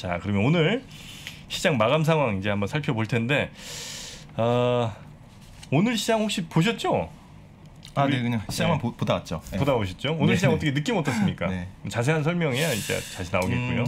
자, 그러면 오늘 시장 마감 상황 이제 한번 살펴볼 텐데, 오늘 시장 혹시 보셨죠? 아, 네, 그냥 시장만 보다 왔죠. 보다 오셨죠? 오늘 시장 어떻게 느낌 어떻습니까? 네. 자세한 설명해야 이제 다시 나오겠고요.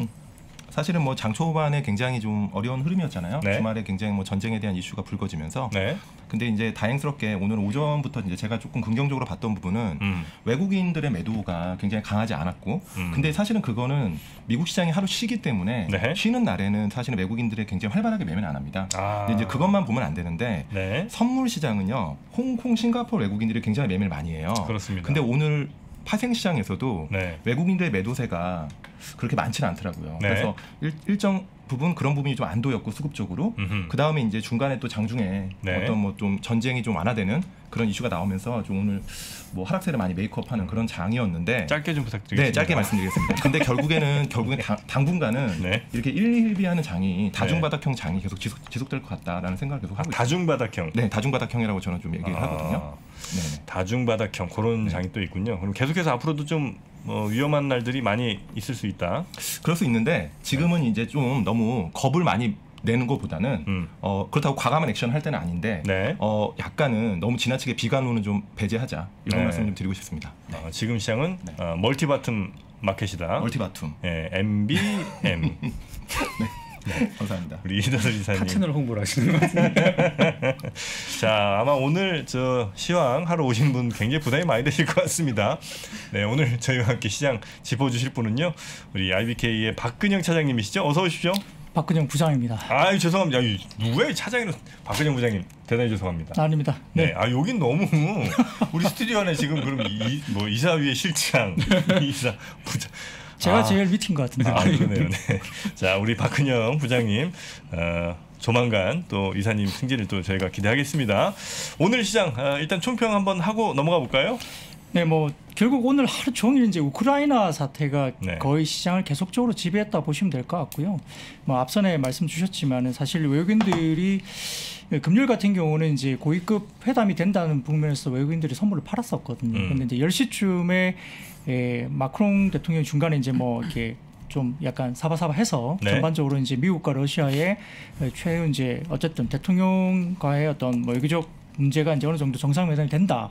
사실은 뭐 장 초반에 굉장히 좀 어려운 흐름이었잖아요. 네. 주말에 굉장히 뭐 전쟁에 대한 이슈가 불거지면서. 네. 근데 이제 다행스럽게 오늘 오전부터 이제 제가 조금 긍정적으로 봤던 부분은 외국인들의 매도가 굉장히 강하지 않았고, 근데 사실은 그거는 미국 시장이 하루 쉬기 때문에 네. 쉬는 날에는 사실은 외국인들이 굉장히 활발하게 매매는 안 합니다. 아. 근데 이제 그것만 보면 안 되는데 네. 선물 시장은요, 홍콩, 싱가포르 외국인들이 굉장히 매매를 많이 해요. 그렇습니다. 근데 오늘 파생 시장에서도 네. 외국인들의 매도세가 그렇게 많지는 않더라고요. 네. 그래서 일정 부분 그런 부분이 좀 안도였고 수급적으로 그 다음에 이제 중간에 또 장중에 네. 어떤 뭐 좀 전쟁이 좀 완화되는 그런 이슈가 나오면서 좀 오늘 뭐 하락세를 많이 메이크업하는 그런 장이었는데 짧게 좀 부탁드리겠습니다. 네, 짧게 말씀드리겠습니다. 근데 결국엔 당분간은 네. 이렇게 일희일비하는 장이 다중바닥형 장이 계속 지속될 것 같다라는 생각을 계속 하고 있습니다. 다중바닥형. 네, 다중바닥형이라고 저는 좀 얘기를 하거든요. 네네. 다중바닥형 그런 네. 장이 또 있군요. 그럼 계속해서 앞으로도 좀 뭐 위험한 날들이 많이 있을 수 있다. 그럴 수 있는데 지금은 네. 이제 좀 너무 겁을 많이 내는 것보다는 그렇다고 과감한 액션을 할 때는 아닌데 네. 약간은 너무 지나치게 비관론은 좀 배제하자 이런 네. 말씀 좀 드리고 싶습니다. 네. 지금 시장은 네. 멀티바텀 마켓이다. 멀티바텀. 네, MBM. 네. 네, 감사합니다. 우리 이다솔 이사님. 파채널 홍보를 하시는 것 같습니다. 자, 아마 오늘 저 시황 하러 오신 분 굉장히 부담이 많이 되실 것 같습니다. 네, 오늘 저희와 함께 시장 짚어주실 분은요, 우리 IBK의 박근형 차장님이시죠? 어서 오십시오. 박근형 부장입니다. 아유, 죄송합니다. 아유, 누구야 차장이로. 박근형 부장님 대단히 죄송합니다. 아닙니다. 네, 네. 아, 여긴 너무 우리 스튜디오 안에 지금 그럼 뭐 이사위의 실장, 이사 부장. 제가 제일 밑인 것 같은데. 아, 그러네요. 네. 자, 우리 박근형 부장님, 조만간 또 이사님 승진을 또 저희가 기대하겠습니다. 오늘 시장 일단 총평 한번 하고 넘어가 볼까요? 네, 뭐 결국 오늘 하루 종일 이제 우크라이나 사태가 네. 거의 시장을 계속적으로 지배했다 보시면 될 것 같고요. 뭐 앞선에 말씀 주셨지만은 사실 외국인들이 금요일 같은 경우는 이제 고위급 회담이 된다는 국면에서 외국인들이 선물을 팔았었거든요. 근데 이제 10시쯤에 마크롱 대통령이 중간에 이제 뭐 이렇게 좀 약간 사바사바해서 네. 전반적으로 이제 미국과 러시아의 최후 이제 어쨌든 대통령과의 어떤 뭐 외교적 문제가 이제 어느 정도 정상회담이 된다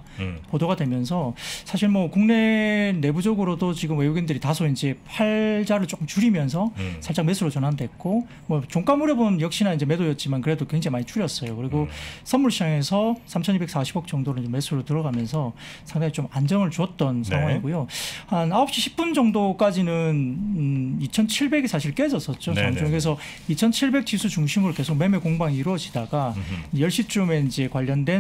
보도가 되면서 사실 뭐 국내 내부적으로도 지금 외국인들이 다소 이제 팔자를 조금 줄이면서 살짝 매수로 전환됐고 뭐 종가 무렵은 역시나 이제 매도였지만 그래도 굉장히 많이 줄였어요. 그리고 선물 시장에서 3,240억 정도로 매수로 들어가면서 상당히 좀 안정을 줬던 상황이고요. 네. 한 9시 10분 정도까지는 2,700이 사실 깨졌었죠. 장중에서 2,700 지수 중심으로 계속 매매 공방이 이루어지다가 10시쯤에 이제 관련된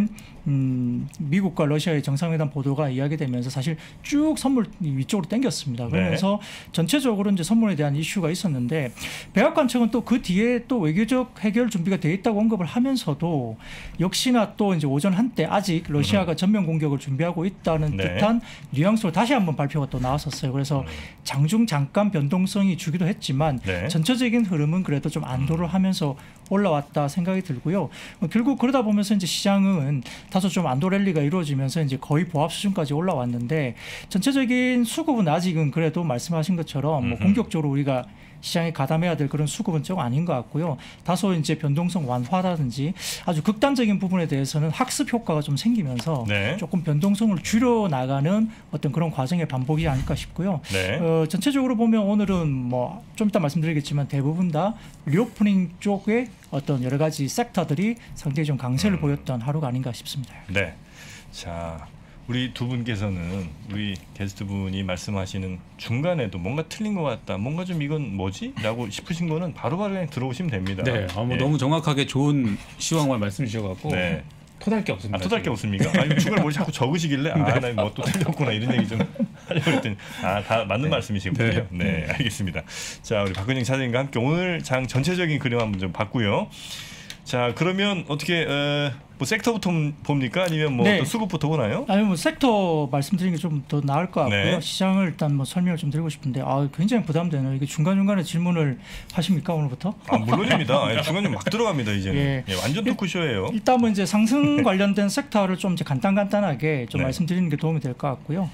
미국과 러시아의 정상회담 보도가 이야기되면서 사실 쭉 선물 위쪽으로 당겼습니다. 그러면서 네. 전체적으로 이제 선물에 대한 이슈가 있었는데 백악관 측은 또 그 뒤에 또 외교적 해결 준비가 돼 있다고 언급을 하면서도 역시나 또 이제 오전 한때 아직 러시아가 전면 공격을 준비하고 있다는 네. 듯한 뉘앙스로 다시 한번 발표가 또 나왔었어요. 그래서 장중 잠깐 변동성이 주기도 했지만 네. 전체적인 흐름은 그래도 좀 안도를 하면서 올라왔다 생각이 들고요. 결국 그러다 보면서 이제 시장은 다소 좀 안도 랠리가 이루어지면서 이제 거의 보합 수준까지 올라왔는데 전체적인 수급은 아직은 그래도 말씀하신 것처럼 뭐 공격적으로 우리가 시장에 가담해야 될 그런 수급은 좀 아닌 것 같고요. 다소 이제 변동성 완화라든지 아주 극단적인 부분에 대해서는 학습 효과가 좀 생기면서 네. 조금 변동성을 줄여나가는 어떤 그런 과정의 반복이 아닐까 싶고요. 네. 전체적으로 보면 오늘은 뭐 좀 이따 말씀드리겠지만 대부분 다 리오프닝 쪽에 어떤 여러 가지 섹터들이 상당히 좀 강세를 보였던 하루가 아닌가 싶습니다. 네. 자, 우리 두 분께서는 우리 게스트분이 말씀하시는 중간에도 뭔가 틀린 것 같다, 뭔가 좀 이건 뭐지? 라고 싶으신 거는 바로바로 그냥 들어오시면 됩니다. 네, 예. 너무 정확하게 좋은 시황을 말씀 주셔가지고 네. 토달 게 없습니다. 아, 토달 게 없습니까? 아니, 중간에 뭘 자꾸 적으시길래 아, 나 뭐 또 틀렸구나 이런 얘기 좀 하려고 했더니 아, 다 맞는 네. 말씀이시군요. 네. 네, 알겠습니다. 자, 우리 박근형 차장님과 함께 오늘 장 전체적인 그림 한번 좀 봤고요. 자, 그러면 어떻게 뭐 섹터부터 봅니까? 아니면 뭐 네. 수급부터 보나요? 아니 뭐 섹터 말씀드리는 게 좀 더 나을 것 같고요. 네. 시장을 일단 뭐 설명을 좀 드리고 싶은데 아 굉장히 부담되네요. 이게 중간중간에 질문을 하십니까 오늘부터? 아 물론입니다. 중간에 막 들어갑니다 이제는. 예. 예, 완전 토크쇼예요. 일단 뭐 이제 상승 관련된 섹터를 좀 이제 간단하게 좀 네. 말씀드리는 게 도움이 될 것 같고요.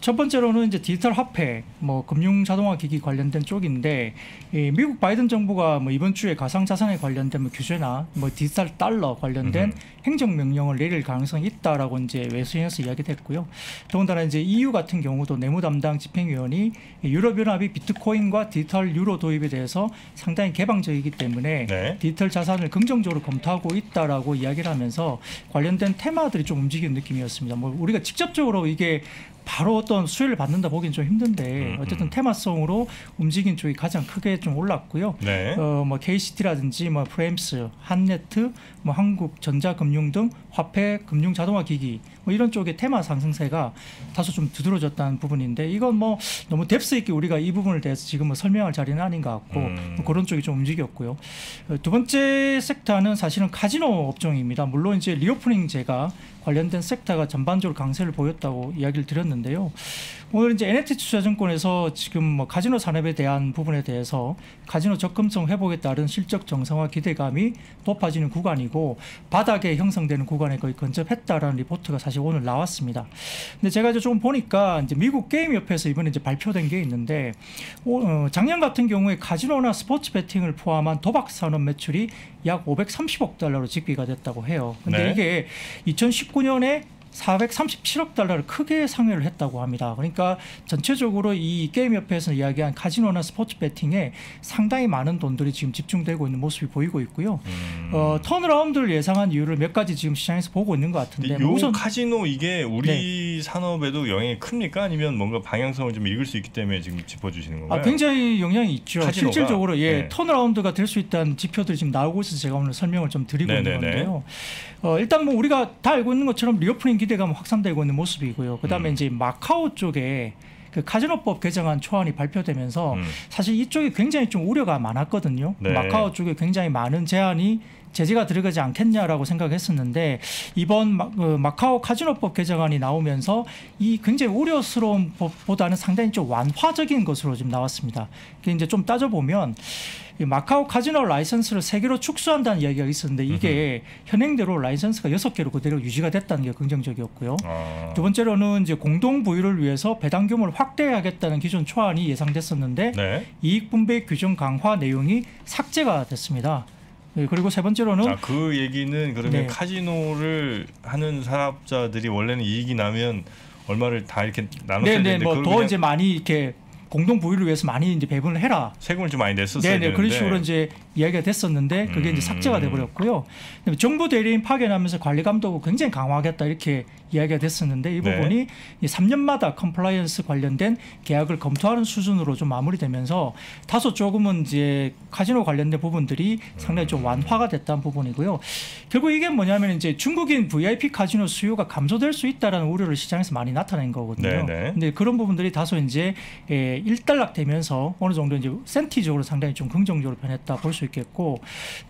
첫 번째로는 이제 디지털 화폐, 뭐 금융 자동화 기기 관련된 쪽인데 예, 미국 바이든 정부가 뭐 이번 주에 가상 자산에 관련된 뭐 규제나 뭐 디지털 달러 관련된 행정명령을 내릴 가능성이 있다라고 이제 외신에서 이야기됐고요. 더군다나 이제 EU 같은 경우도 내무 담당 집행위원이 유럽연합이 비트코인과 디지털 유로 도입에 대해서 상당히 개방적이기 때문에 네. 디지털 자산을 긍정적으로 검토하고 있다라고 이야기를 하면서 관련된 테마들이 좀 움직이는 느낌이었습니다. 뭐 우리가 직접적으로 이게 바로 어떤 수혜를 받는다 보기는 좀 힘든데 어쨌든 테마성으로 움직인 쪽이 가장 크게 좀 올랐고요. 네. 뭐 KCT라든지 뭐 프레임스, 한네트, 뭐 한국전자금융 등 화폐, 금융 자동화 기기 뭐 이런 쪽의 테마 상승세가 다소 좀 두드러졌다는 부분인데 이건 뭐 너무 뎁스 있게 우리가 이 부분을 대해서 지금 뭐 설명할 자리는 아닌 것 같고 뭐 그런 쪽이 좀 움직였고요. 두 번째 섹터는 사실은 카지노 업종입니다. 물론 이제 리오프닝제가 관련된 섹터가 전반적으로 강세를 보였다고 이야기를 드렸는데요. 오늘 이제 NFT 투자증권에서 지금 뭐 카지노 산업에 대한 부분에 대해서 카지노 접근성 회복에 따른 실적 정상화 기대감이 높아지는 구간이고 바닥에 형성되는 구간에 거의 근접했다라는 리포트가 사실 오늘 나왔습니다. 근데 제가 이제 조금 보니까 이제 미국 게임협회에서 이번에 이제 발표된 게 있는데 작년 같은 경우에 카지노나 스포츠 베팅을 포함한 도박 산업 매출이 약 530억 달러로 집계가 됐다고 해요. 근데 네. 이게 2019 2019년에 437억 달러를 크게 상회를 했다고 합니다. 그러니까 전체적으로 이 게임협회에서 이야기한 카지노나 스포츠 베팅에 상당히 많은 돈들이 지금 집중되고 있는 모습이 보이고 있고요. 턴어라운드를 예상한 이유를 몇 가지 지금 시장에서 보고 있는 것 같은데 요 우선 카지노 이게 우리 네. 산업에도 영향이 큽니까? 아니면 뭔가 방향성을 좀 읽을 수 있기 때문에 지금 짚어주시는 건가요? 아, 굉장히 영향이 있죠. 카지노가? 실질적으로 예, 네. 턴어라운드가 될 수 있다는 지표들이 지금 나오고 있어서 제가 오늘 설명을 좀 드리고 네네네. 있는 건데요. 일단 뭐 우리가 다 알고 있는 것처럼 리오프닝 기대감 확산되고 있는 모습이고요. 그다음에 이제 마카오 쪽에 그 카지노법 개정안 초안이 발표되면서 사실 이쪽이 굉장히 좀 우려가 많았거든요. 네. 마카오 쪽에 굉장히 많은 제한이 제재가 들어가지 않겠냐라고 생각했었는데 이번 마카오 카지노법 개정안이 나오면서 이 굉장히 우려스러운 법보다는 상당히 좀 완화적인 것으로 지금 나왔습니다. 이제 좀 따져보면 마카오 카지노 라이선스를 3개로 축소한다는 이야기가 있었는데 이게 현행대로 라이선스가 6개로 그대로 유지가 됐다는 게 긍정적이었고요. 아. 두 번째로는 이제 공동 보유를 위해서 배당 규모를 확대하겠다는 기존 초안이 예상됐었는데 네. 이익분배 규정 강화 내용이 삭제가 됐습니다. 그리고 세 번째로는 자, 그 얘기는 그러면 네. 카지노를 하는 사업자들이 원래는 이익이 나면 얼마를 다 이렇게 나눴어야 되는데 뭐 더 이제 많이 이렇게 공동 보유를 위해서 많이 이제 배분을 해라. 세금을 좀 많이 냈었어야 되는데. 그런 식으로 이제 이야기가 됐었는데 그게 이제 삭제가 돼버렸고요. 정부 대리인 파견하면서 관리 감독을 굉장히 강화하겠다 이렇게 이야기가 됐었는데 이 부분이 네. 3년마다 컴플라이언스 관련된 계약을 검토하는 수준으로 좀 마무리되면서 다소 조금은 이제 카지노 관련된 부분들이 상당히 좀 완화가 됐다는 부분이고요. 결국 이게 뭐냐면 이제 중국인 VIP 카지노 수요가 감소될 수 있다라는 우려를 시장에서 많이 나타낸 거거든요. 네. 근데 그런 부분들이 다소 이제 일단락되면서 어느 정도 이제 센티적으로 상당히 좀 긍정적으로 변했다 볼 수 있겠고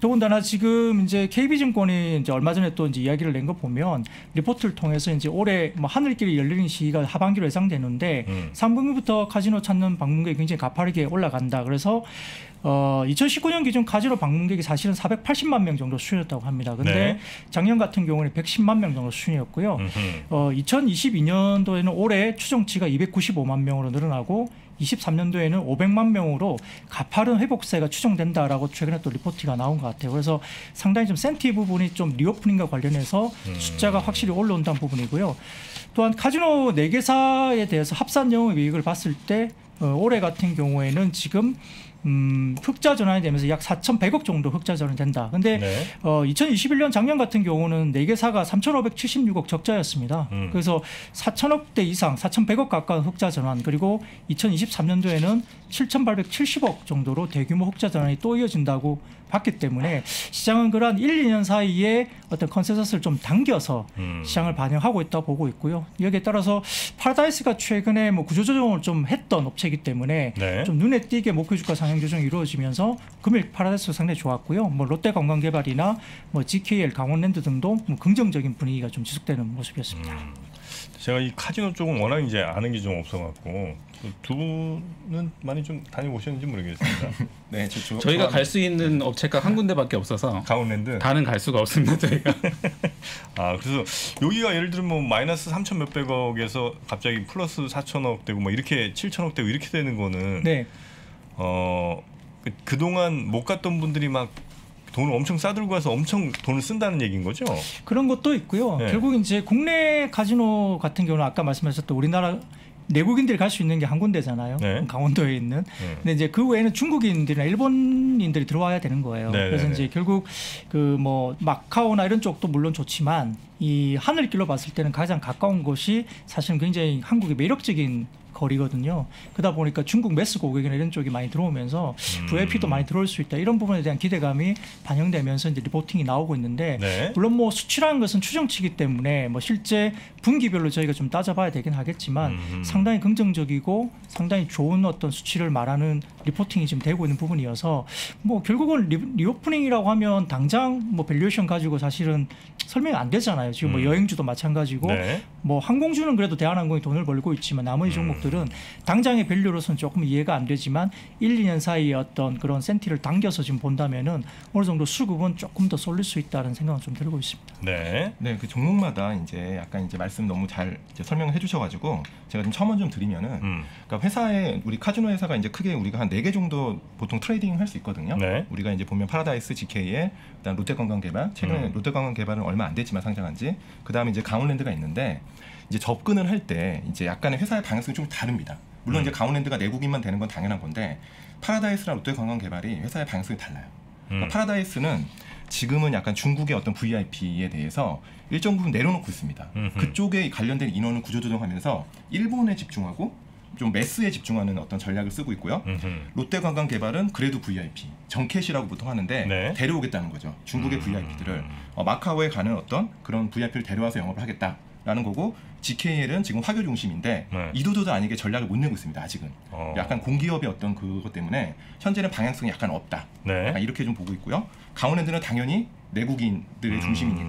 더군다나 지금 이제 KB증권이 이제 얼마 전에 또 이제 이야기를 낸 거 보면 리포트를 통해서 이제 올해 뭐 하늘길이 열리는 시기가 하반기로 예상되는데 3분기부터 카지노 찾는 방문객이 굉장히 가파르게 올라간다. 그래서 2019년 기준 카지노 방문객이 사실은 480만 명 정도 수준이었다고 합니다. 근데 네. 작년 같은 경우는 110만 명 정도 수준이었고요. 2022년도에는 올해 추정치가 295만 명으로 늘어나고 23년도에는 500만 명으로 가파른 회복세가 추정된다라고 최근에 또 리포트가 나온 것 같아요. 그래서 상당히 좀 센티 부분이 좀 리오프닝과 관련해서 숫자가 확실히 올라온다는 부분이고요. 또한 카지노 4개사에 대해서 합산 영업이익을 봤을 때 올해 같은 경우에는 지금 흑자 전환이 되면서 약 4,100억 정도 흑자 전환이 된다. 근데 네. 2021년 작년 같은 경우는 4개사가 3,576억 적자였습니다. 그래서 4,000억대 이상 4,100억 가까운 흑자 전환 그리고 2023년도에는 7,870억 정도로 대규모 흑자 전환이 또 이어진다고 봤기 때문에 시장은 그러한 1, 2년 사이에 어떤 컨센서스를 좀 당겨서 시장을 반영하고 있다고 보고 있고요. 여기에 따라서 파라다이스가 최근에 뭐 구조조정을 좀 했던 업체 주체이기 때문에 네. 좀 눈에 띄게 목표 주가 상향 조정이 이루어지면서 금일 파라다이스가 상당히 좋았고요. 뭐 롯데 관광개발이나 뭐 GKL, 강원랜드 등도 뭐 긍정적인 분위기가 좀 지속되는 모습이었습니다. 제가 이 카지노 쪽은 워낙 이제 아는 게 좀 없어갖고 두 분은 많이 좀 다녀보셨는지 모르겠습니다. 네, 저희가 갈 수 있는 업체가 한 군데밖에 없어서 강원랜드 다는 갈 수가 없습니다 저희가. 아 그래서 여기가 예를 들면 뭐 마이너스 3,000몇백억에서 갑자기 플러스 4,000억 되고 뭐 이렇게 7,000억 되고 이렇게 되는 거는 네. 그동안 못 갔던 분들이 막 돈을 엄청 싸들고 와서 엄청 돈을 쓴다는 얘기인 거죠? 그런 것도 있고요. 네. 결국 이제 국내 카지노 같은 경우는 아까 말씀하셨던 우리나라 내국인들이 갈 수 있는 게 한 군데잖아요. 네. 강원도에 있는. 네. 근데 이제 그 외에는 중국인들이나 일본인들이 들어와야 되는 거예요. 네. 그래서 이제 결국 그 뭐 마카오나 이런 쪽도 물론 좋지만 이 하늘길로 봤을 때는 가장 가까운 곳이 사실은 굉장히 한국의 매력적인 거리거든요. 그러다 보니까 중국 매스 고객이나 이런 쪽이 많이 들어오면서 VIP도 많이 들어올 수 있다. 이런 부분에 대한 기대감이 반영되면서 이제 리포팅이 나오고 있는데 네. 물론 뭐 수치라는 것은 추정치이기 때문에 뭐 실제 분기별로 저희가 좀 따져봐야 되긴 하겠지만 상당히 긍정적이고 상당히 좋은 어떤 수치를 말하는 리포팅이 지금 되고 있는 부분이어서 뭐 결국은 리오프닝이라고 하면 당장 뭐 밸류에이션 가지고 사실은 설명이 안 되잖아요. 지금 뭐 여행주도 마찬가지고 네. 뭐 항공주는 그래도 대한항공이 돈을 벌고 있지만 나머지 종목들은 당장의 밸류로서는 조금 이해가 안 되지만 1, 2년 사이에 어떤 그런 센티를 당겨서 지금 본다면은 어느 정도 수급은 조금 더 쏠릴 수 있다는 생각은 좀 들고 있습니다. 네. 네, 그 종목마다 이제 약간 이제 말씀 너무 잘 이제 설명을 해주셔가지고 제가 좀 첨언 좀 드리면은 그러니까 회사에 우리 카지노 회사가 이제 크게 우리가 한 4개 정도 보통 트레이딩 할 수 있거든요. 네. 우리가 이제 보면 파라다이스, GKL, 그다음 롯데관광개발 최근에 롯데관광개발은 얼마 안 됐지만 상장한지 그다음에 이제 강원랜드가 있는데. 이제 접근을 할 때 이제 약간의 회사의 방향성이 좀 다릅니다. 물론 이제 강원랜드가 내국인만 되는 건 당연한 건데 파라다이스랑 롯데 관광개발이 회사의 방향성이 달라요. 그러니까 파라다이스는 지금은 약간 중국의 어떤 VIP에 대해서 일정 부분 내려놓고 있습니다. 그쪽에 관련된 인원을 구조조정하면서 일본에 집중하고 좀 매스에 집중하는 어떤 전략을 쓰고 있고요. 롯데 관광개발은 그래도 VIP, 정캐시라고 보통 하는데 네. 데려오겠다는 거죠. 중국의 VIP들을 마카오에 가는 어떤 그런 VIP를 데려와서 영업을 하겠다. 라는 거고 GKL은 지금 화교 중심인데 네. 이도저도 아니게 전략을 못 내고 있습니다. 아직은. 약간 공기업의 어떤 그것 때문에 현재는 방향성이 약간 없다. 네. 약간 이렇게 좀 보고 있고요. 강원랜드는 당연히 내국인들의 중심이니까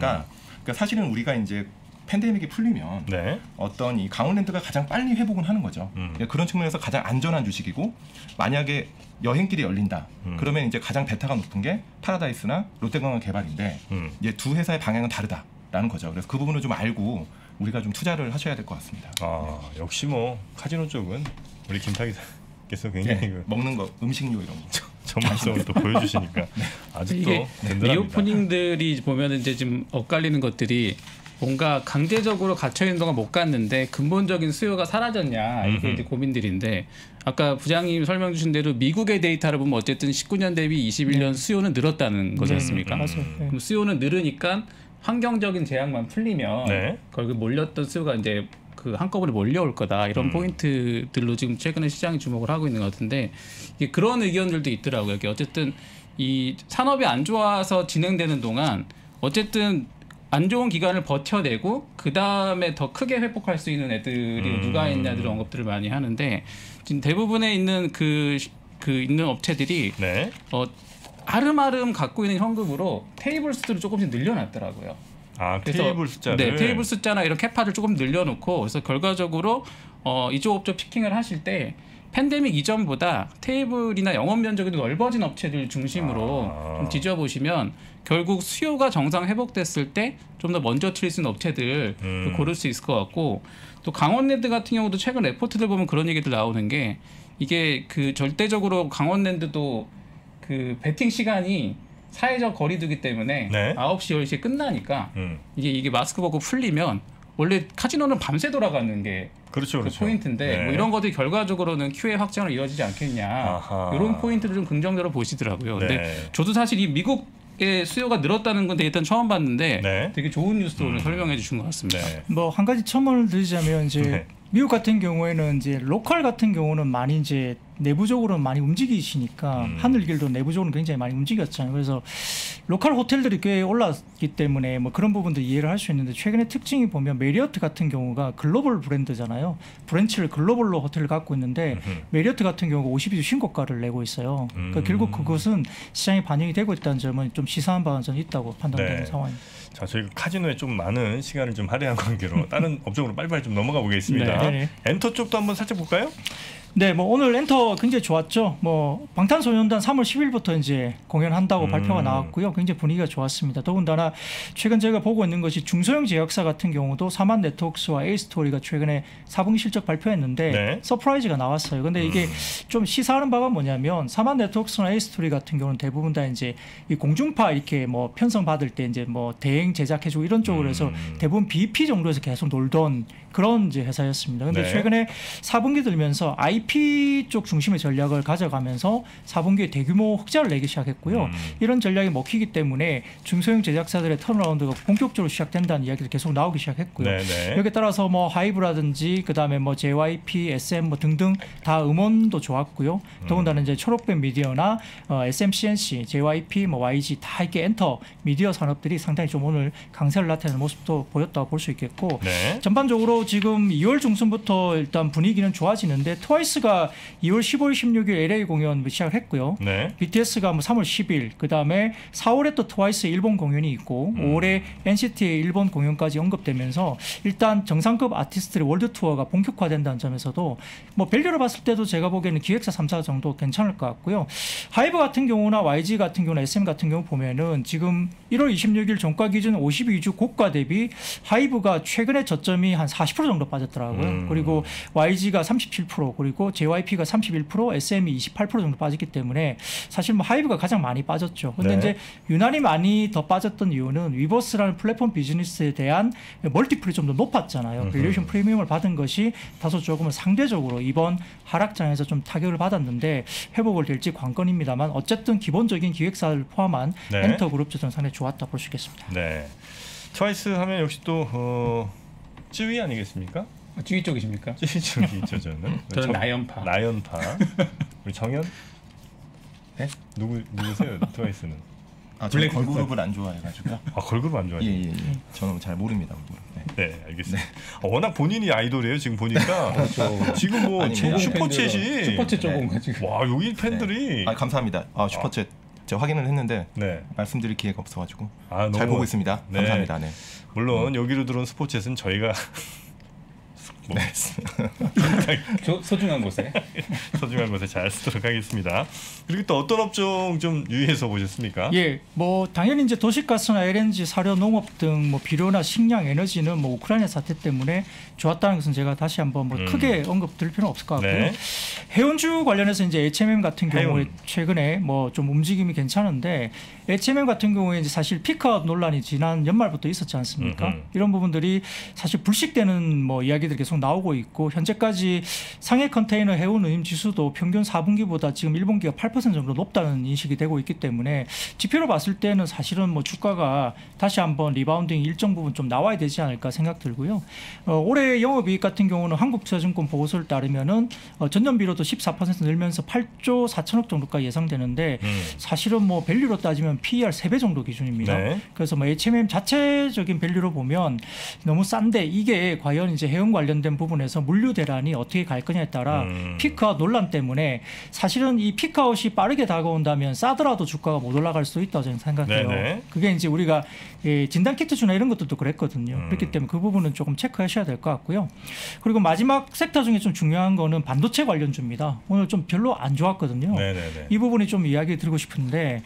그러니까 사실은 우리가 이제 팬데믹이 풀리면 네. 어떤 이 강원랜드가 가장 빨리 회복은 하는 거죠. 그런 측면에서 가장 안전한 주식이고 만약에 여행길이 열린다. 그러면 이제 가장 베타가 높은 게 파라다이스나 롯데관광개발인데 이제 두 회사의 방향은 다르다라는 거죠. 그래서 그 부분을 좀 알고 우리가 좀 투자를 하셔야 될 것 같습니다. 아 네. 역시 뭐 카지노 쪽은 우리 김 타기사께서 굉장히 네, 먹는 거 음식료 이런 거 전문성을 또 보여주시니까 네. 아직도 이게 든든합니다. 리오프닝들이 보면 이제 지금 엇갈리는 것들이 뭔가 강제적으로 갇혀 있는 동안 못 갔는데 근본적인 수요가 사라졌냐 이게 이제 고민들인데 아까 부장님 설명 주신 대로 미국의 데이터를 보면 어쨌든 19년 대비 21년 네. 수요는 늘었다는 거지 않습니까? 네. 그럼 수요는 늘으니까 환경적인 제약만 풀리면 네. 거기 몰렸던 수요가 이제 그 한꺼번에 몰려올 거다 이런 포인트들로 지금 최근에 시장이 주목을 하고 있는 것 같은데 이게 그런 의견들도 있더라고요. 어쨌든 이 산업이 안 좋아서 진행되는 동안 어쨌든 안 좋은 기간을 버텨내고 그 다음에 더 크게 회복할 수 있는 애들이 누가 있냐들 언급들을 많이 하는데 지금 대부분에 있는 그 있는 업체들이 네. 아름아름 갖고 있는 현금으로 테이블 수를 조금씩 늘려놨더라고요. 아, 그래서 테이블 숫자를? 네, 테이블 숫자나 이런 캐파를 조금 늘려놓고 그래서 결과적으로 이쪽 업종 피킹을 하실 때 팬데믹 이전보다 테이블이나 영업 면적이 넓어진 업체들 중심으로 좀 뒤져보시면 결국 수요가 정상 회복됐을 때 좀 더 먼저 틀릴 수 있는 업체들 고를 수 있을 것 같고 또 강원랜드 같은 경우도 최근 레포트들 보면 그런 얘기들 나오는 게 이게 그 절대적으로 강원랜드도 그 배팅 시간이 사회적 거리두기 때문에 네? 9시, 10시에 끝나니까 이게 마스크 벗고 풀리면 원래 카지노는 밤새 돌아가는 게 그렇죠, 그렇죠. 포인트인데 네. 뭐 이런 것들이 결과적으로는 QA 확장으로 이어지지 않겠냐 아하. 이런 포인트를 좀 긍정적으로 보시더라고요. 근데 네. 저도 사실 이 미국의 수요가 늘었다는 건데 일단 처음 봤는데 네? 되게 좋은 뉴스로 설명해 주신 것 같습니다. 네. 뭐 한 가지 첨언을 드리자면 이제 네. 미국 같은 경우에는 이제 로컬 같은 경우는 많이 이제 내부적으로는 많이 움직이시니까 하늘길도 내부적으로는 굉장히 많이 움직였잖아요. 그래서 로컬 호텔들이 꽤 올랐기 때문에 뭐 그런 부분도 이해를 할 수 있는데, 최근에 특징이 보면 메리어트 같은 경우가 글로벌 브랜드잖아요. 브랜치를 글로벌로 호텔을 갖고 있는데 메리어트 같은 경우가 52주 신고가를 내고 있어요. 그러니까 결국 그것은 시장에 반영이 되고 있다는 점은 좀 시사한 바가 좀 있다고 판단되는 상황입니다. 자, 저희가 카지노에 좀 많은 시간을 좀 할애한 관계로 다른 업종으로 빨리빨리 좀 넘어가 보겠습니다. 네. 엔터 쪽도 한번 살짝 볼까요? 네, 뭐 오늘 엔터 굉장히 좋았죠. 뭐 방탄소년단 3월 10일부터 이제 공연한다고 발표가 나왔고요. 굉장히 분위기가 좋았습니다. 더군다나 최근 제가 보고 있는 것이 중소형 제약사 같은 경우도 사만 네트워크스와 에이스토리가 최근에 4분기 실적 발표했는데 네. 서프라이즈가 나왔어요. 근데 이게 좀 시사하는 바가 뭐냐면, 사만 네트워크스나 에이스토리 같은 경우는 대부분 다 이제 이 공중파 이렇게 뭐 편성 받을 때 이제 뭐 대행 제작해주고 이런 쪽으로 해서 대부분 BP 정도에서 계속 놀던 그런 이제 회사였습니다. 근데 네. 최근에 4분기 들면서 IP 쪽 중심의 전략을 가져가면서 4분기에 대규모 흑자를 내기 시작했고요. 이런 전략이 먹히기 때문에 중소형 제작사들의 턴어라운드가 본격적으로 시작된다는 이야기도 계속 나오기 시작했고요. 네네. 여기에 따라서 뭐 하이브라든지 그다음에 뭐 JYP, SM 뭐 등등 다 음원도 좋았고요. 더군다나 이제 초록빛 미디어나 SMCNC, JYP, 뭐 YG 다 이렇게 엔터 미디어 산업들이 상당히 좀 오늘 강세를 나타내는 모습도 보였다고 볼 수 있겠고 네. 전반적으로 지금 2월 중순부터 일단 분위기는 좋아지는데, 트와이스가 2월 15일, 16일 LA 공연 시작했고요. 네. BTS가 뭐 3월 10일, 그 다음에 4월에 또 트와이스 일본 공연이 있고 5월에 NCT의 일본 공연까지 언급되면서 일단 정상급 아티스트의 월드 투어가 본격화된다는 점에서도 뭐 밸류를 봤을 때도 제가 보기에는 기획사 3사 정도 괜찮을 것 같고요. 하이브 같은 경우나 YG 같은 경우나 SM 같은 경우 보면은 지금 1월 26일 종가 기준 52주 고가 대비 하이브가 최근에 저점이 한 40% 정도 빠졌더라고요. 그리고 YG가 37%, 그리고 JYP가 31%, SM이 28% 정도 빠졌기 때문에 사실 뭐 하이브가 가장 많이 빠졌죠. 근데 네. 이제 유난히 많이 더 빠졌던 이유는 위버스라는 플랫폼 비즈니스에 대한 멀티플이 좀 더 높았잖아요. 밸류에이션 프리미엄을 받은 것이 다소 조금은 상대적으로 이번 하락장에서 좀 타격을 받았는데 회복을 될지 관건입니다만, 어쨌든 기본적인 기획사를 포함한 네. 엔터 그룹 저는 상당히 좋았다 볼 수 있겠습니다. 네. 트와이스 하면 역시 또 쯔위 아니겠습니까? 쯔위 쪽이십니까? 쯔위 쪽이죠. 저는 나연파. 나연파. 우리 정연? 네? 누구세요? 트와이스는? 아, 블랙 걸그룹을 안 좋아해가지고요. 아, 걸그룹 안 좋아해요? 예, 예, 예. 저는 잘 모릅니다. 네, 네 알겠습니다. 네. 아, 워낙 본인이 아이돌이에요 지금 보니까. 그렇죠. 지금 뭐 아닙니다. 슈퍼챗이. 슈퍼챗 조금 가지고. 네. 와, 여기 팬들이. 네. 아, 감사합니다. 아, 슈퍼챗. 제가 확인을 했는데 네. 말씀드릴 기회가 없어가지고 아, 잘 보고 있습니다. 네. 감사합니다. 네. 물론 여기로 들어온 스포츠는 저희가 소중한 곳에 소중한 곳에 잘 쓰도록 하겠습니다. 그리고 또 어떤 업종 좀 유의해서 보셨습니까? 예, 뭐 당연히 이제 도시가스나 LNG, 사료, 농업 등 뭐 비료나 식량, 에너지는 뭐 우크라이나 사태 때문에 좋았다는 것은 제가 다시 한번 뭐 크게 언급드릴 필요는 없을 것 같고요. 네. 해운주 관련해서 이제 HMM 같은 경우에 최근에 뭐 좀 움직임이 괜찮은데, HMM 같은 경우에 이제 사실 피크아웃 논란이 지난 연말부터 있었지 않습니까? 이런 부분들이 사실 불식되는 뭐 이야기들이 계속 나오고 있고, 현재까지 상해 컨테이너 해운 운임 지수도 평균 4분기보다 지금 1분기가 8% 정도 높다는 인식이 되고 있기 때문에 지표로 봤을 때는 사실은 뭐 주가가 다시 한번 리바운딩 일정 부분 좀 나와야 되지 않을까 생각 들고요. 올해 영업이익 같은 경우는 한국투자증권 보고서를 따르면은 전년비로도 14% 늘면서 8조 4천억 정도가 예상되는데 사실은 뭐 밸류로 따지면 PER 3배 정도 기준입니다. 네. 그래서 뭐 HMM 자체적인 밸류로 보면 너무 싼데, 이게 과연 이제 해운 관련된 부분에서 물류 대란이 어떻게 갈 거냐에 따라 피크아웃 논란 때문에 사실은 이 피크아웃이 빠르게 다가온다면 싸더라도 주가가 못 올라갈 수 있다고 저는 생각해요. 네네. 그게 이제 우리가 진단 키트주나 이런 것들도 그랬거든요. 그렇기 때문에 그 부분은 조금 체크하셔야 될 것 같고요. 그리고 마지막 섹터 중에 좀 중요한 거는 반도체 관련주입니다. 오늘 좀 별로 안 좋았거든요. 네네네. 이 부분이 좀 이야기 드리고 싶은데,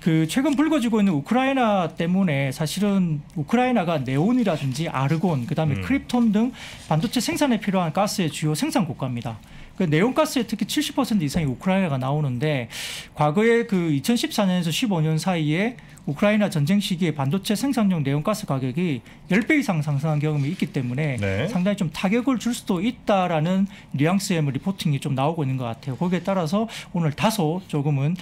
그 최근 불거지고 있는 우크라이나 때문에 사실은 우크라이나가 네온이라든지 아르곤, 그다음에 크립톤 등 반도체 생산에 필요한 가스의 주요 생산 국가입니다. 그 네온가스의 특히 70% 이상이 우크라이나가 나오는데, 과거에 그 2014년에서 15년 사이에 우크라이나 전쟁 시기에 반도체 생산용 네온가스 가격이 10배 이상 상승한 경험이 있기 때문에 네. 상당히 좀 타격을 줄 수도 있다라는 뉘앙스의 리포팅이 좀 나오고 있는 것 같아요. 거기에 따라서 오늘 다소 조금은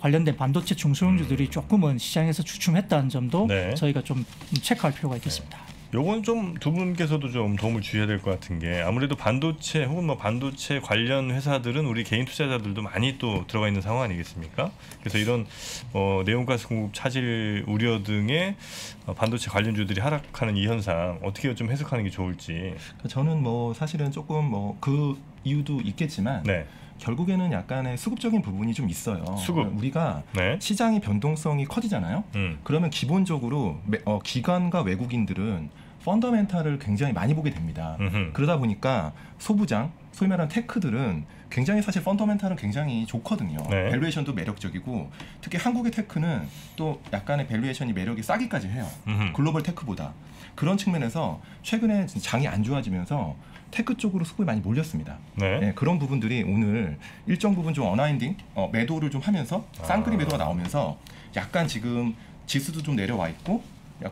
관련된 반도체 중소형주들이 조금은 시장에서 주춤했다는 점도 네. 저희가 좀 체크할 필요가 있겠습니다. 네. 요건 좀 두 분께서도 좀 도움을 주셔야 될 것 같은 게, 아무래도 반도체 혹은 뭐 반도체 관련 회사들은 우리 개인 투자자들도 많이 또 들어가 있는 상황 아니겠습니까? 그래서 이런 내연가스 공급 차질 우려 등의 반도체 관련주들이 하락하는 이 현상 어떻게 좀 해석하는 게 좋을지. 저는 뭐 사실은 조금 뭐 그 이유도 있겠지만 네. 결국에는 약간의 수급적인 부분이 좀 있어요. 수급. 우리가 네. 시장의 변동성이 커지잖아요. 그러면 기본적으로 기관과 외국인들은 펀더멘탈을 굉장히 많이 보게 됩니다. 그러다 보니까 소부장, 소위 말하는 테크들은 굉장히 사실 펀더멘탈은 굉장히 좋거든요. 네. 밸류에이션도 매력적이고, 특히 한국의 테크는 또 약간의 밸류에이션이 매력이 싸기까지 해요. 글로벌 테크보다. 그런 측면에서 최근에 장이 안 좋아지면서 테크 쪽으로 수급이 많이 몰렸습니다. 네. 네, 그런 부분들이 오늘 일정 부분 좀 언와인딩 매도를 좀 하면서 쌍끌이 매도가 나오면서 약간 지금 지수도 좀 내려와 있고,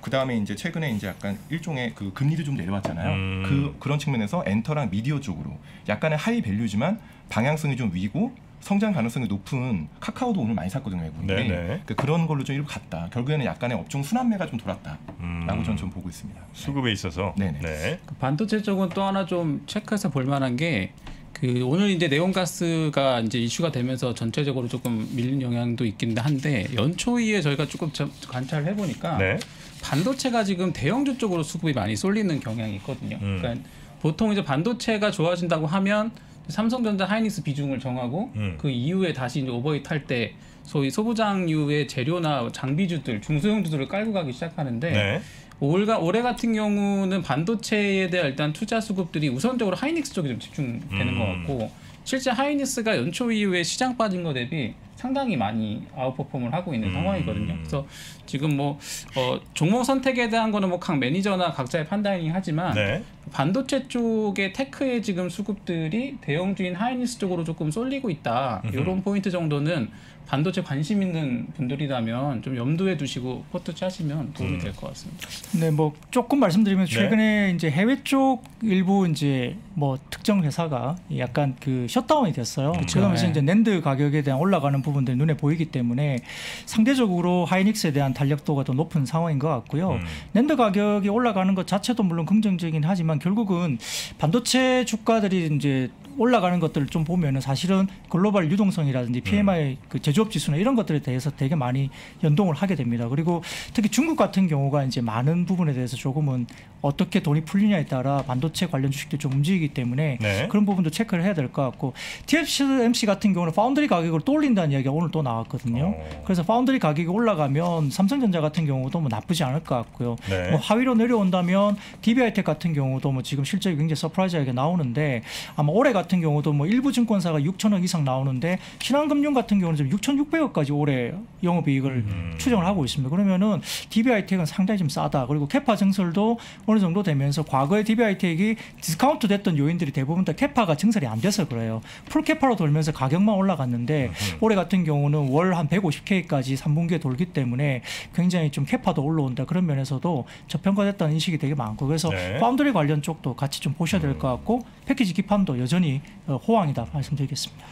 그 다음에 이제 최근에 이제 약간 일종의 그 금리도 좀 내려왔잖아요. 그런 측면에서 엔터랑 미디어 쪽으로 약간의 하이 밸류지만 방향성이 좀 위고 성장 가능성이 높은 카카오도 오늘 많이 샀거든요, 외국인이. 그러니까 그런 걸로 좀 일부 갔다. 결국에는 약간의 업종 순환매가 좀 돌았다라고 저는 좀 보고 있습니다. 수급에 네. 있어서. 네네. 네. 반도체 쪽은 또 하나 좀 체크해서 볼 만한 게, 그 오늘 이제 네온가스가 이제 이슈가 되면서 전체적으로 조금 밀린 영향도 있긴 한데, 연초에 저희가 조금 관찰해 보니까 네. 반도체가 지금 대형주 쪽으로 수급이 많이 쏠리는 경향이 있거든요. 그러니까 보통 이제 반도체가 좋아진다고 하면 삼성전자 하이닉스 비중을 정하고 그 이후에 다시 이제 오버히트 할 때 소위 소부장류의 재료나 장비주들, 중소형주들을 깔고 가기 시작하는데 네. 올해 같은 경우는 반도체에 대한 일단 투자 수급들이 우선적으로 하이닉스 쪽에 좀 집중되는 것 같고, 실제 하이닉스가 연초 이후에 시장 빠진 거 대비 상당히 많이 아웃퍼폼을 하고 있는 상황이거든요. 그래서 지금 뭐 종목 선택에 대한 거는 뭐 각 매니저나 각자의 판단이긴 하지만 네. 반도체 쪽의 테크의 지금 수급들이 대형주인 하이닉스 쪽으로 조금 쏠리고 있다. 이런 포인트 정도는 반도체 관심 있는 분들이라면 좀 염두에 두시고 포트 짜시면 도움이 될 것 같습니다. 네, 뭐 조금 말씀드리면 최근에 네. 이제 해외 쪽 일부 이제 뭐 특정 회사가 약간 그 셧다운이 됐어요. 그러면서 이제 낸드 가격에 대한 올라가는 부분들이 눈에 보이기 때문에 상대적으로 하이닉스에 대한 탄력도가 더 높은 상황인 것 같고요. 낸드 가격이 올라가는 것 자체도 물론 긍정적이긴 하지만 결국은 반도체 주가들이 이제 올라가는 것들을 좀 보면은 사실은 글로벌 유동성이라든지 PMI 그 제조업 지수나 이런 것들에 대해서 되게 많이 연동을 하게 됩니다. 그리고 특히 중국 같은 경우가 이제 많은 부분에 대해서 조금은 어떻게 돈이 풀리냐에 따라 반도체 관련 주식들이 좀 움직이기 때문에 네. 그런 부분도 체크를 해야 될 것 같고, TSMC 같은 경우는 파운드리 가격을 또 올린다는 이야기가 오늘 또 나왔거든요. 그래서 파운드리 가격이 올라가면 삼성전자 같은 경우도 뭐 나쁘지 않을 것 같고요. 네. 뭐 하위로 내려온다면 DB하이텍 같은 경우도 뭐 지금 실적이 굉장히 서프라이즈하게 나오는데, 아마 올해 같은 경우도 뭐 일부 증권사가 6,000억 이상 나오는데 신한금융 같은 경우는 지금 6,600억까지 올해 영업이익을 추정을 하고 있습니다. 그러면은 DB하이텍은 상당히 좀 싸다. 그리고 캐파 증설도 어느 정도 되면서 과거에 DB하이텍이 디스카운트 됐던 요인들이 대부분 다 캐파가 증설이 안 돼서 그래요. 풀캐파로 돌면서 가격만 올라갔는데 올해 같은 경우는 월 한 150K까지 3분기에 돌기 때문에 굉장히 좀 캐파도 올라온다. 그런 면에서도 저평가됐다는 인식이 되게 많고, 그래서 네. 파운드리 관련 쪽도 같이 좀 보셔야 될 것 같고, 패키지 기판도 여전히 호황이다 말씀드리겠습니다.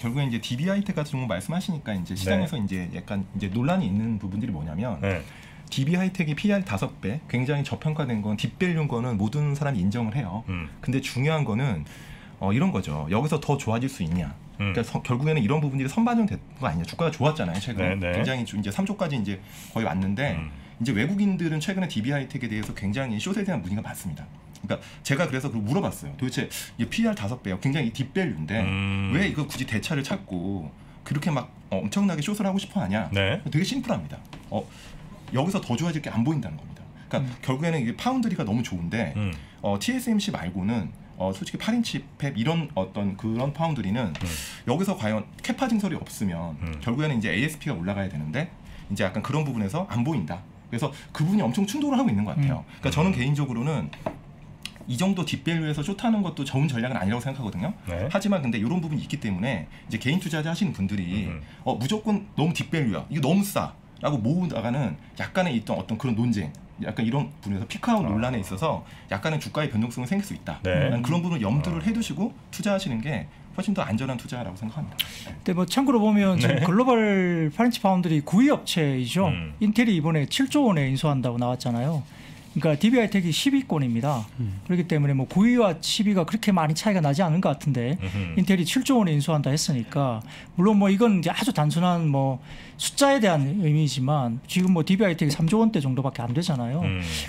결국에 이제 DB하이텍 같은 경우 말씀하시니까 이제 시장에서 네. 이제 약간 이제 논란이 있는 부분들이 뭐냐면 네. DB하이텍이 PR 5배, 굉장히 저평가된 건 딥밸류인 거는 모든 사람이 인정을 해요. 근데 중요한 거는 이런 거죠. 여기서 더 좋아질 수 있냐. 그러니까 결국에는 이런 부분들이 선반영된 거 아니냐. 주가가 좋았잖아요, 최근에. 네, 네. 굉장히 이제 3조까지 이제 거의 왔는데 이제 외국인들은 최근에 DB하이텍에 대해서 굉장히 숏에 대한 문의가 많습니다. 그러니까 제가 그래서 물어봤어요. 도대체 이 PR 5배요. 굉장히 딥밸류인데 왜 이거 굳이 대차를 찾고 그렇게 막 엄청나게 숏을 하고 싶어 하냐. 네. 되게 심플합니다. 여기서 더 좋아질 게 안 보인다는 겁니다. 그러니까 결국에는 이게 파운드리가 너무 좋은데 TSMC 말고는 솔직히 8인치 팹 이런 어떤 그런 파운드리는 여기서 과연 캐파 증설이 없으면 결국에는 이제 ASP가 올라가야 되는데 이제 약간 그런 부분에서 안 보인다. 그래서 그 부분이 엄청 충돌을 하고 있는 것 같아요. 그러니까 저는 개인적으로는 이 정도 딥밸류에서 숏하는 것도 좋은 전략은 아니라고 생각하거든요. 네. 하지만 근데 이런 부분이 있기 때문에 이제 개인 투자자 하시는 분들이 무조건 너무 딥밸류야, 이거 너무 싸라고 모으다가는 약간의 있던 어떤 그런 논쟁, 약간 이런 부분에서 피크아웃 논란에 있어서 약간의 주가의 변동성이 생길 수 있다. 네. 그런 부분을 염두를 해두시고 투자하시는 게 훨씬 더 안전한 투자라고 생각합니다. 근데 뭐 참고로 보면 네. 글로벌 8인치 파운드리 9위 업체이죠. 인텔이 이번에 7조 원에 인수한다고 나왔잖아요. 그러니까 DB하이텍이 10위권입니다. 그렇기 때문에 뭐 9위와 10위가 그렇게 많이 차이가 나지 않은 것 같은데 인텔이 7조 원에 인수한다 했으니까 물론 뭐 이건 이제 아주 단순한 뭐 숫자에 대한 의미지만 지금 뭐 DB하이텍이 3조 원대 정도밖에 안 되잖아요.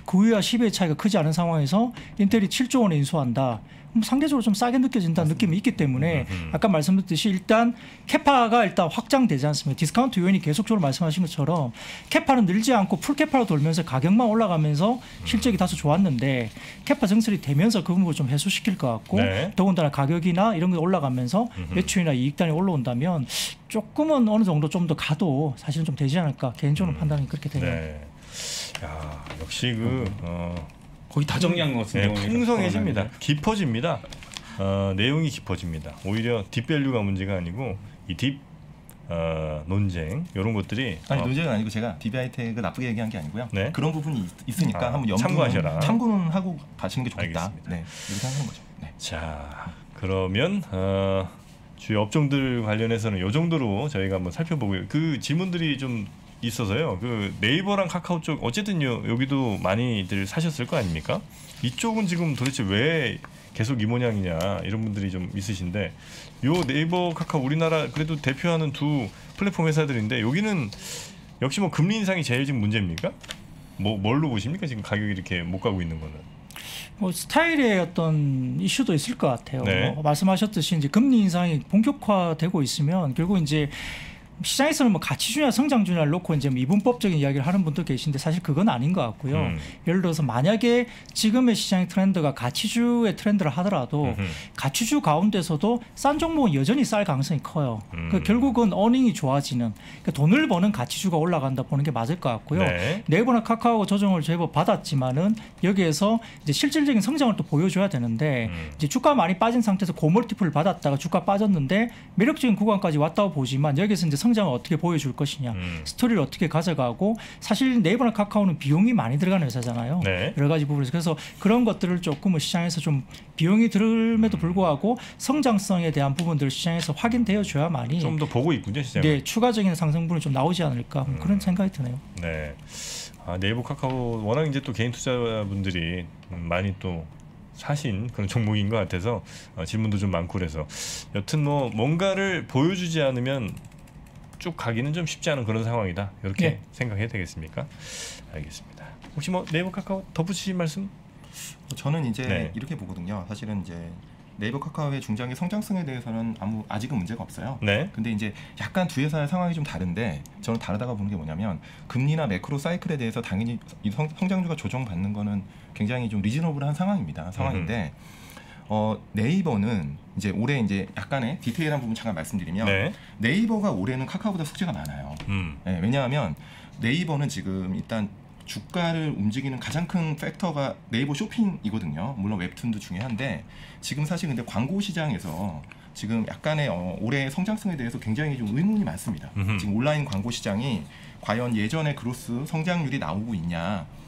9위와 10위의 차이가 크지 않은 상황에서 인텔이 7조 원에 인수한다. 상대적으로 좀 싸게 느껴진다는 느낌이 있기 때문에 아까 말씀드렸듯이 일단 캐파가 일단 확장되지 않습니다. 디스카운트 요인이 계속적으로 말씀하신 것처럼 캐파는 늘지 않고 풀캐파로 돌면서 가격만 올라가면서 실적이 다소 좋았는데 캐파 증설이 되면서 그 부분을 좀 해소시킬 것 같고 네. 더군다나 가격이나 이런 게 올라가면서 매출이나 이익단이 올라온다면 조금은 어느 정도 좀 더 가도 사실은 좀 되지 않을까 개인적으로 판단이 그렇게 되네요. 네. 야, 역시 거의 다 정리한 것 같은데. 네, 풍성해집니다. 깊어집니다. 내용이 깊어집니다. 오히려 딥밸류가 문제가 아니고 이 딥 논쟁 이런 것들이 아니 논쟁은 아니고 제가 DB하이텍을 나쁘게 얘기한 게 아니고요. 네? 그런 부분이 있으니까 한번 염두는, 참고하셔라. 참고는 하고 가시는 게 좋겠다. 네, 이렇게 하는 거죠. 네. 자, 그러면 주요 업종들 관련해서는 이 정도로 저희가 한번 살펴보고요. 그 질문들이 좀 있어서요. 그 네이버랑 카카오 쪽 어쨌든요. 여기도 많이들 사셨을 거 아닙니까? 이쪽은 지금 도대체 왜 계속 이 모양이냐 이런 분들이 좀 있으신데 요 네이버 카카오 우리나라 그래도 대표하는 두 플랫폼 회사들인데 여기는 역시 뭐 금리 인상이 제일 지금 문제입니까? 뭐 뭘로 보십니까? 지금 가격이 이렇게 못 가고 있는 거는. 뭐 스타일의 어떤 이슈도 있을 것 같아요. 네. 뭐 말씀하셨듯이 이제 금리 인상이 본격화되고 있으면 결국 이제 시장에서는 뭐 가치주냐 성장주냐를 놓고 이제 뭐 이분법적인 이야기를 하는 분도 계신데 사실 그건 아닌 것 같고요. 예를 들어서 만약에 지금의 시장의 트렌드가 가치주의 트렌드를 하더라도 가치주 가운데서도 싼 종목은 여전히 쌀 가능성이 커요. 결국은 어닝이 좋아지는 그러니까 돈을 버는 가치주가 올라간다 보는 게 맞을 것 같고요. 네. 네이버나 카카오 조정을 제법 받았지만은 여기에서 이제 실질적인 성장을 또 보여줘야 되는데 이제 주가 많이 빠진 상태에서 고멀티플을 받았다가 주가 빠졌는데 매력적인 구간까지 왔다고 보지만 여기에서 이제 성장을 어떻게 보여줄 것이냐 스토리를 어떻게 가져가고 사실 네이버나 카카오는 비용이 많이 들어가는 회사잖아요. 네. 여러 가지 부분에서 그래서 그런 것들을 조금 시장에서 좀 비용이 들음에도 불구하고 성장성에 대한 부분들을 시장에서 확인되어줘야만이 좀 더 보고 있군요. 시장에 네, 추가적인 상승분이 좀 나오지 않을까 그런 생각이 드네요. 네, 아, 네이버 카카오 워낙 이제 또 개인 투자분들이 많이 또 사신 그런 종목인 것 같아서 질문도 좀 많고 그래서 여튼 뭐 뭔가를 보여주지 않으면 쭉 가기는 좀 쉽지 않은 그런 상황이다. 이렇게 네. 생각해야 되겠습니까? 알겠습니다. 혹시 뭐 네이버 카카오 덧붙이신 말씀? 저는 이제 네. 이렇게 보거든요. 사실은 이제 네이버 카카오의 중장기 성장성에 대해서는 아직은 문제가 없어요. 네. 근데 이제 약간 두 회사의 상황이 좀 다른데 저는 다르다고 보는 게 뭐냐면 금리나 매크로 사이클에 대해서 당연히 이 성장주가 조정받는 거는 굉장히 좀 리즈너블한 상황인데 네이버는 이제 올해 이제 약간의 디테일한 부분 잠깐 말씀드리면 네. 네이버가 올해는 카카오보다 숙제가 많아요. 네, 왜냐하면 네이버는 지금 일단 주가를 움직이는 가장 큰 팩터가 네이버 쇼핑이거든요. 물론 웹툰도 중요한데 지금 사실 근데 광고 시장에서 지금 약간의 올해의 성장성에 대해서 굉장히 좀 의문이 많습니다. 지금 온라인 광고 시장이 과연 예전의 그로스 성장률이 나오고 있냐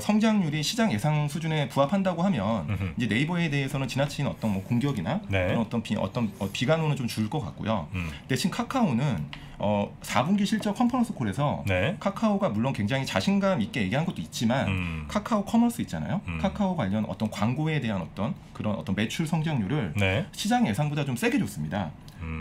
성장률이 시장 예상 수준에 부합한다고 하면 이제 네이버에 대해서는 지나친 어떤 뭐 공격이나 네. 그런 어떤 비관론은 좀 줄 것 같고요. 대신 카카오는 4분기 실적 컨퍼런스 콜에서 네. 카카오가 물론 굉장히 자신감 있게 얘기한 것도 있지만 카카오 커머스 있잖아요. 카카오 관련 어떤 광고에 대한 어떤 그런 어떤 매출 성장률을 네. 시장 예상보다 좀 세게 줬습니다.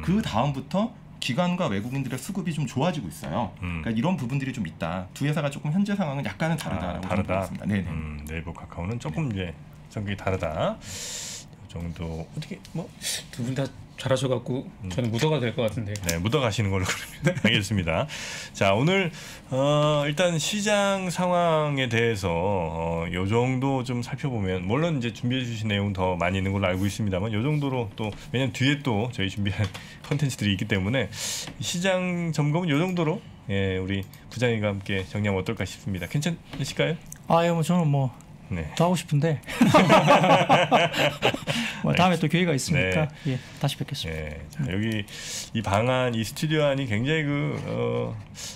그 다음부터 기관과 외국인들의 수급이 좀 좋아지고 있어요. 그러니까 이런 부분들이 좀 있다. 두 회사가 조금 현재 상황은 약간은 다르다라고 생각했습니다. 네네. 네이버 카카오는 조금 네. 이제 성격이 다르다. 이 정도 어떻게 뭐 두 분 다 잘하셔갖고 저는 묻어가 될 것 같은데. 네, 묻어가시는 걸로 그럽니다. 알겠습니다. 자, 오늘 일단 시장 상황에 대해서 요 정도 좀 살펴보면 물론 이제 준비해 주신 내용 더 많이 있는 걸로 알고 있습니다만 요 정도로 또 왜냐면 뒤에 또 저희 준비한 컨텐츠들이 있기 때문에 시장 점검은 요 정도로 예, 우리 부장님과 함께 정리하면 어떨까 싶습니다. 괜찮으실까요? 아, 예, 뭐 저는 뭐. 네. 더 하고 싶은데 뭐 다음에 또 기회가 있으니까 네. 예, 다시 뵙겠습니다. 네. 자, 여기 이 방안 이 스튜디오 안이 굉장히 그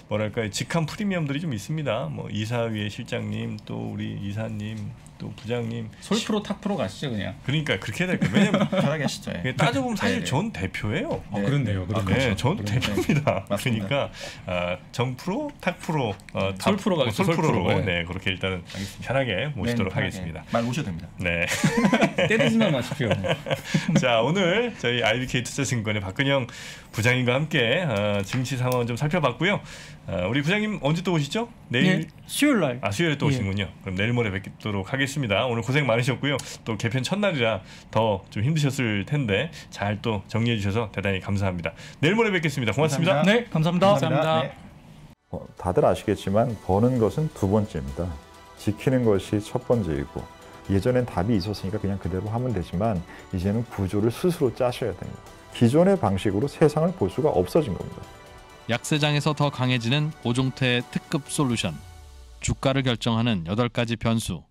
뭐랄까 직한 프리미엄들이 좀 있습니다. 뭐 이사위의 실장님 또 우리 이사님 또 부장님 솔프로 탑프로 가시죠 그냥. 그러니까 그렇게 해야 될까요? 왜냐면 편하게 하시죠. 예. 따져보면 사실 전 대표예요. 네. 그렇네요. 아, 네, 전 대표입니다. 맞습니다. 그러니까 정프로, 탑프로, 솔프로 가겠죠. 솔프로. 네. 네, 그렇게 일단은 알겠습니다. 편하게 모시도록 하겠습니다. 말 오셔도 됩니다. 네. 때리지만 마십시오. 자, 오늘 저희 IBK 투자증권의 박근형 부장님과 함께 증시 상황 좀 살펴봤고요. 우리 부장님 언제 또 오시죠? 내일? 네, 수요일날. 아, 수요일에 또 오시는군요. 예. 그럼 내일 모레 뵙도록 하겠습니다. 오늘 고생 많으셨고요. 또 개편 첫날이라 더 좀 힘드셨을 텐데 잘 또 정리해 주셔서 대단히 감사합니다. 내일 모레 뵙겠습니다. 고맙습니다. 감사합니다. 네, 감사합니다. 네. 다들 아시겠지만 버는 것은 두 번째입니다. 지키는 것이 첫 번째이고, 예전엔 답이 있었으니까 그냥 그대로 하면 되지만 이제는 구조를 스스로 짜셔야 됩니다. 기존의 방식으로 세상을 볼 수가 없어진 겁니다. 약세장에서 더 강해지는 오종태의 특급 솔루션. 주가를 결정하는 8가지 변수.